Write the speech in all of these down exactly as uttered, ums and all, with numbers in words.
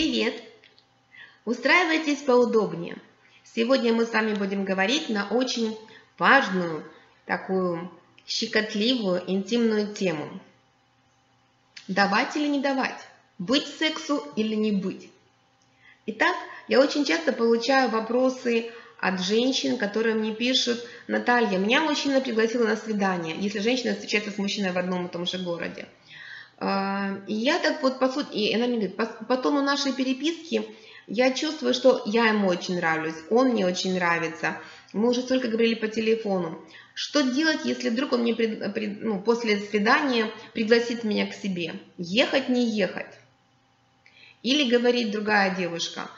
Привет! Устраивайтесь поудобнее. Сегодня мы с вами будем говорить на очень важную, такую щекотливую, интимную тему. Давать или не давать? Быть сексу или не быть? Итак, я очень часто получаю вопросы от женщин, которые мне пишут: Наталья, меня мужчина пригласил на свидание, если женщина встречается с мужчиной в одном и том же городе. И я так вот, по сути, и она мне говорит, по, по тону нашей переписки я чувствую, что я ему очень нравлюсь, он мне очень нравится. Мы уже столько говорили по телефону. Что делать, если вдруг он мне пред, пред, ну, после свидания пригласит меня к себе? Ехать, не ехать? Или говорит другая девушка: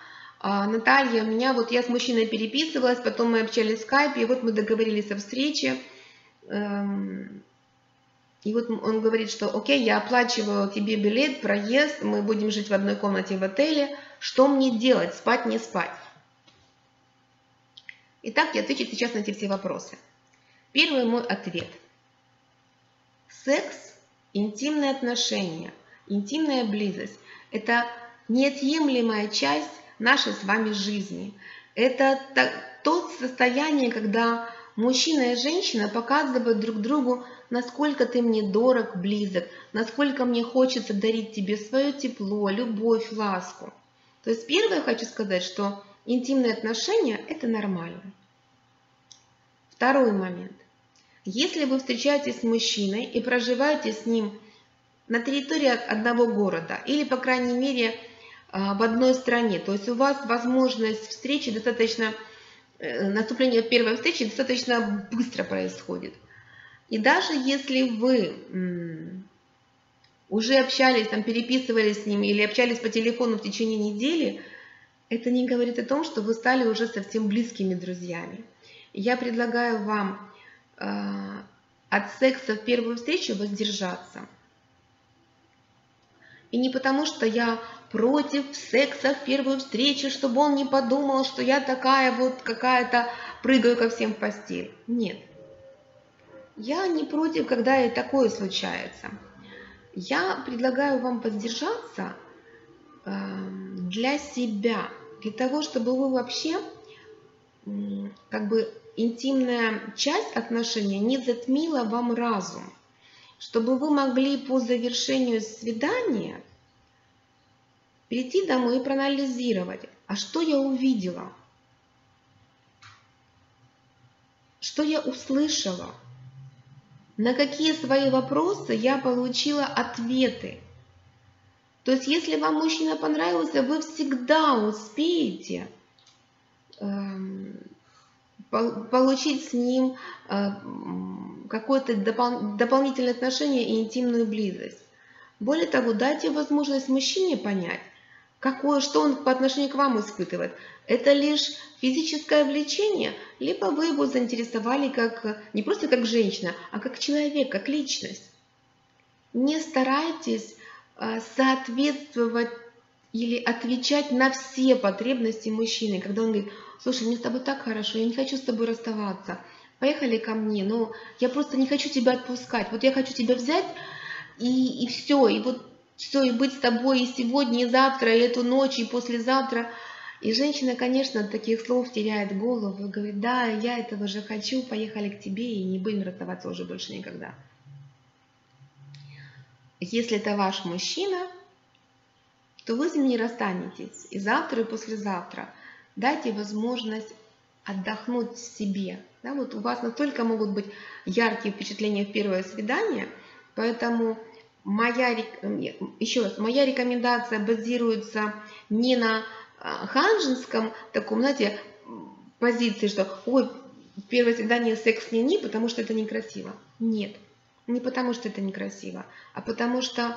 Наталья, у меня вот я с мужчиной переписывалась, потом мы общались в скайпе, и вот мы договорились о встрече. И вот он говорит, что окей, я оплачиваю тебе билет, проезд, мы будем жить в одной комнате в отеле. Что мне делать? Спать, не спать? Итак, я отвечу сейчас на эти все вопросы. Первый мой ответ. Секс, интимные отношения, интимная близость – это неотъемлемая часть нашей с вами жизни. Это то состояние, когда мужчина и женщина показывают друг другу, насколько ты мне дорог, близок, насколько мне хочется дарить тебе свое тепло, любовь, ласку. То есть первое хочу сказать, что интимные отношения – это нормально. Второй момент. Если вы встречаетесь с мужчиной и проживаете с ним на территории одного города или, по крайней мере, в одной стране, то есть у вас возможность встречи достаточно, наступление первой встречи достаточно быстро происходит. И даже если вы уже общались, там, переписывались с ним или общались по телефону в течение недели, это не говорит о том, что вы стали уже совсем близкими друзьями. Я предлагаю вам э, от секса в первую встречу воздержаться. И не потому, что я против секса в первую встречу, чтобы он не подумал, что я такая вот какая-то прыгаю ко всем в постель. Нет. Я не против, когда и такое случается. Я предлагаю вам воздержаться для себя, для того, чтобы вы вообще, как бы, интимная часть отношений не затмила вам разум, чтобы вы могли по завершению свидания прийти домой и проанализировать, а что я увидела, что я услышала, на какие свои вопросы я получила ответы. То есть, если вам мужчина понравился, вы всегда успеете получить с ним какое-то допол- дополнительное отношение и интимную близость. Более того, дайте возможность мужчине понять, какое, что он по отношению к вам испытывает. Это лишь физическое влечение, либо вы его заинтересовали как, не просто как женщина, а как человек, как личность. Не старайтесь соответствовать или отвечать на все потребности мужчины, когда он говорит: слушай, мне с тобой так хорошо, я не хочу с тобой расставаться, поехали ко мне, но я просто не хочу тебя отпускать, вот я хочу тебя взять и, и все, и вот все, и быть с тобой и сегодня, и завтра, и эту ночь, и послезавтра. И женщина, конечно, от таких слов теряет голову и говорит: да, я этого же хочу, поехали к тебе и не будем расставаться уже больше никогда. Если это ваш мужчина, то вы с ним не расстанетесь и завтра, и послезавтра. Дайте возможность отдохнуть себе. Да, вот у вас настолько могут быть яркие впечатления в первое свидание, поэтому... Моя, еще раз, моя рекомендация базируется не на ханжинском таком, знаете, позиции, что ой, первое свидание секс не не, потому что это некрасиво. Нет, не потому что это некрасиво, а потому что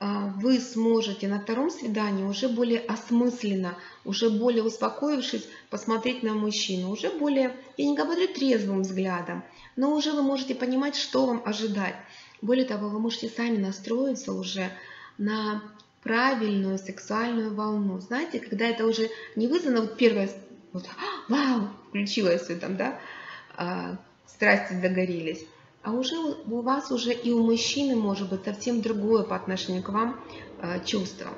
вы сможете на втором свидании уже более осмысленно, уже более успокоившись, посмотреть на мужчину, уже более, я не говорю трезвым взглядом, но уже вы можете понимать, что вам ожидать. Более того, вы можете сами настроиться уже на правильную сексуальную волну. Знаете, когда это уже не вызвано, вот первое, вот, а, вау, включилось все там, да, а, страсти загорелись. А уже у вас уже и у мужчины может быть совсем другое по отношению к вам а, чувство.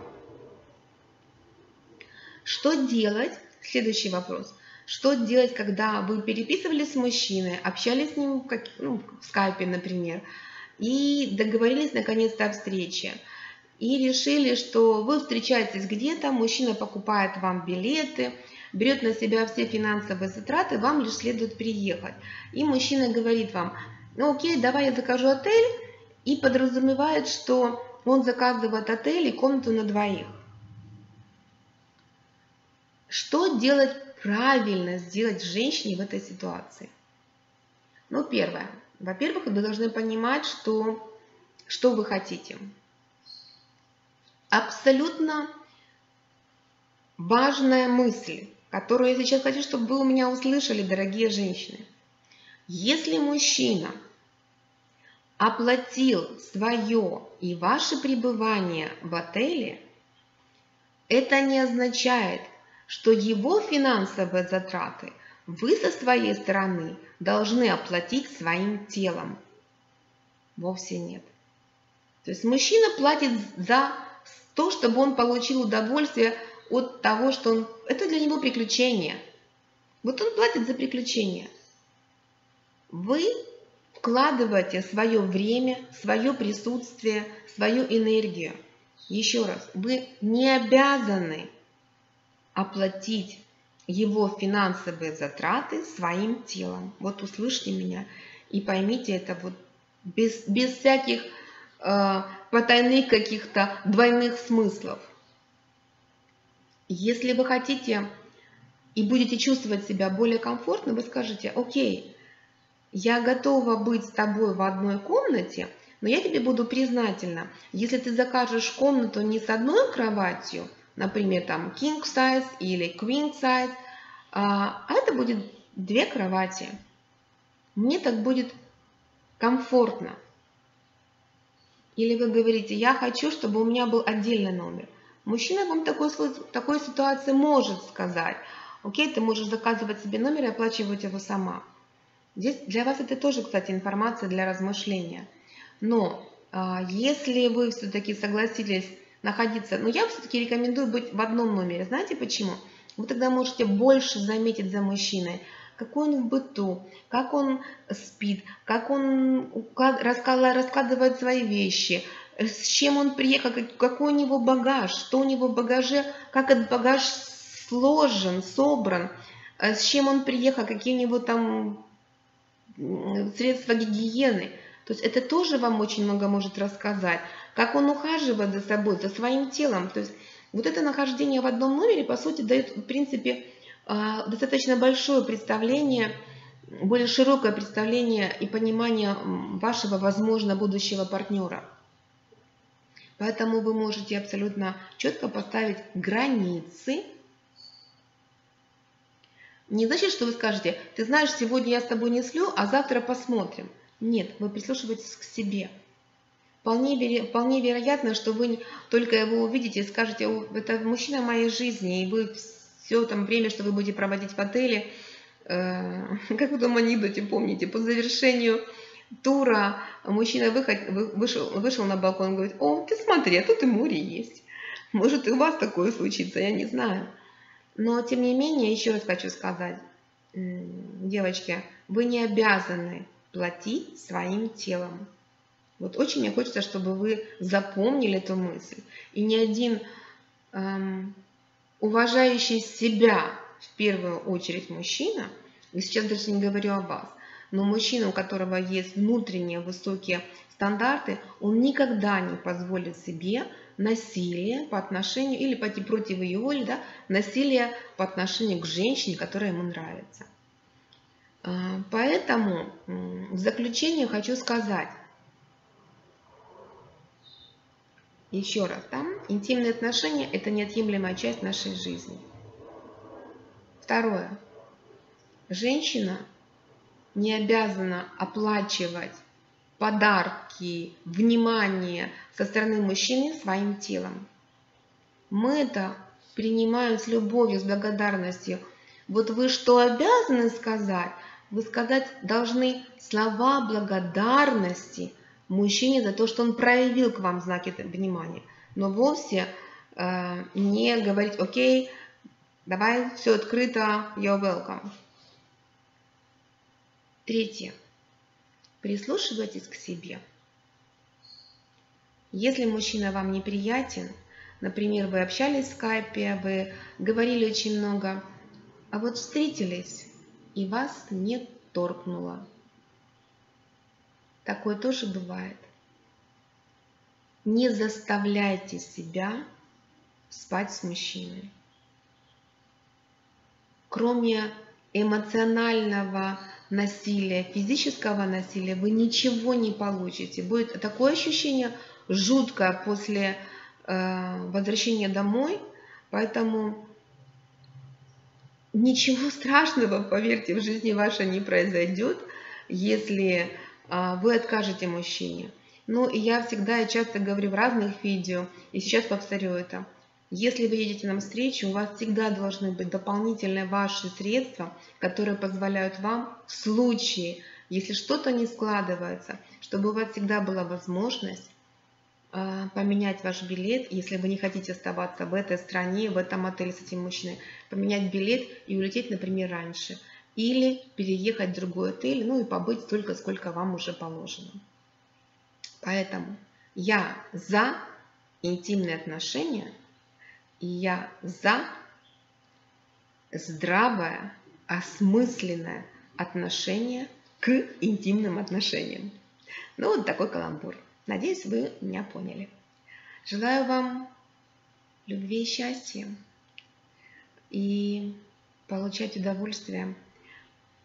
Что делать? Следующий вопрос. Что делать, когда вы переписывались с мужчиной, общались с ним как, ну, в скайпе, например, и договорились наконец-то о встрече, и решили, что вы встречаетесь где-то, мужчина покупает вам билеты, берет на себя все финансовые затраты, вам лишь следует приехать. И мужчина говорит вам: ну окей, давай я закажу отель, и подразумевает, что он заказывает отель и комнату на двоих. Что делать правильно сделать женщине в этой ситуации? Ну, первое. Во-первых, вы должны понимать, что, что вы хотите. Абсолютно важная мысль, которую я сейчас хочу, чтобы вы у меня услышали, дорогие женщины. Если мужчина оплатил свое и ваше пребывание в отеле, это не означает, что его финансовые затраты вы со своей стороны должны оплатить своим телом. Вовсе нет. То есть мужчина платит за то, чтобы он получил удовольствие от того, что он... Это для него приключение. Вот он платит за приключение. Вы вкладываете свое время, свое присутствие, свою энергию. Еще раз, вы не обязаны оплатить его финансовые затраты своим телом. Вот услышьте меня и поймите это вот без, без всяких э, потайных каких-то двойных смыслов. Если вы хотите и будете чувствовать себя более комфортно, вы скажете: окей, я готова быть с тобой в одной комнате, но я тебе буду признательна, если ты закажешь комнату не с одной кроватью, например, там king size или queen size, а это будет две кровати. Мне так будет комфортно. Или вы говорите: я хочу, чтобы у меня был отдельный номер. Мужчина вам такой, в такой ситуации может сказать: окей, ты можешь заказывать себе номер и оплачивать его сама. Здесь для вас это тоже, кстати, информация для размышления. Но если вы все-таки согласились находиться, но я все-таки рекомендую быть в одном номере. Знаете почему? Вы тогда можете больше заметить за мужчиной, какой он в быту, как он спит, как он раскладывает свои вещи, с чем он приехал, какой у него багаж, что у него в багаже, как этот багаж сложен, собран, с чем он приехал, какие у него там средства гигиены. То есть это тоже вам очень много может рассказать. Как он ухаживает за собой, за своим телом. То есть вот это нахождение в одном номере, по сути, дает, в принципе, достаточно большое представление, более широкое представление и понимание вашего, возможно, будущего партнера. Поэтому вы можете абсолютно четко поставить границы. Не значит, что вы скажете: ты знаешь, сегодня я с тобой не сплю, а завтра посмотрим. Нет, вы прислушиваетесь к себе. Вполне, веро, вполне вероятно, что вы только его увидите и скажете: это мужчина моей жизни, и вы все там время, что вы будете проводить в отеле, э, как в том анекдоте, помните, по завершению тура мужчина выход, вы, вышел, вышел на балкон и говорит: о, ты смотри, а тут и море есть. Может и у вас такое случится, я не знаю. Но тем не менее, еще раз хочу сказать, э, девочки, вы не обязаны платить своим телом. Вот очень мне хочется, чтобы вы запомнили эту мысль. И ни один эм, уважающий себя в первую очередь мужчина, и сейчас даже не говорю о вас, но мужчина, у которого есть внутренние высокие стандарты, он никогда не позволит себе насилие по отношению, или пойти против ее воли, да, насилие по отношению к женщине, которая ему нравится. Поэтому в заключение хочу сказать, еще раз, там, интимные отношения – это неотъемлемая часть нашей жизни. Второе. Женщина не обязана оплачивать подарки, внимание со стороны мужчины своим телом. Мы это принимаем с любовью, с благодарностью. Вот вы что обязаны сказать? Вы сказать должны слова благодарности мужчине за то, что он проявил к вам знаки внимания, но вовсе э, не говорить: окей, Давай, все открыто, you're welcome. Третье. Прислушивайтесь к себе. Если мужчина вам неприятен, например, вы общались в скайпе, вы говорили очень много, а вот встретились, и вас не торкнуло. Такое тоже бывает. Не заставляйте себя спать с мужчиной. Кроме эмоционального насилия, физического насилия, вы ничего не получите. Будет такое ощущение жуткое после э, возвращения домой, поэтому ничего страшного, поверьте, в жизни вашей не произойдет, если э, вы откажете мужчине. Ну и я всегда и часто говорю в разных видео, и сейчас повторю это. Если вы едете на встречу, у вас всегда должны быть дополнительные ваши средства, которые позволяют вам в случае, если что-то не складывается, чтобы у вас всегда была возможность э, поменять ваш билет, если вы не хотите оставаться в этой стране, в этом отеле с этим мужчиной, поменять билет и улететь, например, раньше. Или переехать в другой отель, ну и побыть столько, сколько вам уже положено. Поэтому я за интимные отношения, и я за здравое, осмысленное отношение к интимным отношениям. Ну, вот такой каламбур. Надеюсь, вы меня поняли. Желаю вам любви и счастья. И получать удовольствие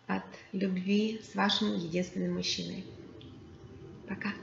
от любви с вашим единственным мужчиной. Пока.